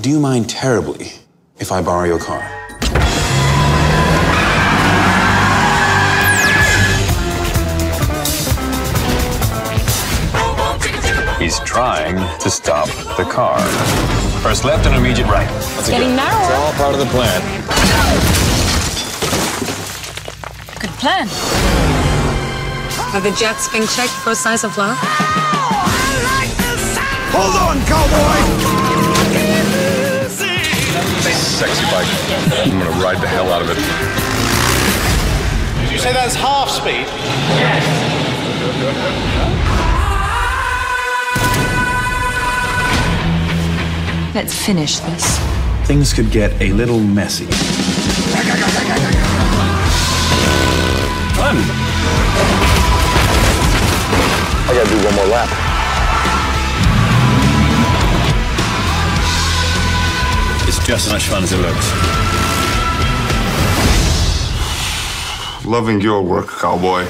Do you mind terribly if I borrow your car? He's trying to stop the car. First left and immediate right. That's getting narrower. It's all part of the plan. Good plan. Are the jets being checked for signs of life? Hold on, cowboy! Sexy bike. I'm gonna ride the hell out of it. Did you say that's half speed? Yes. Let's finish this. Things could get a little messy. Run! I gotta do one more lap. It's just as much fun as it looks. Loving your work, cowboy.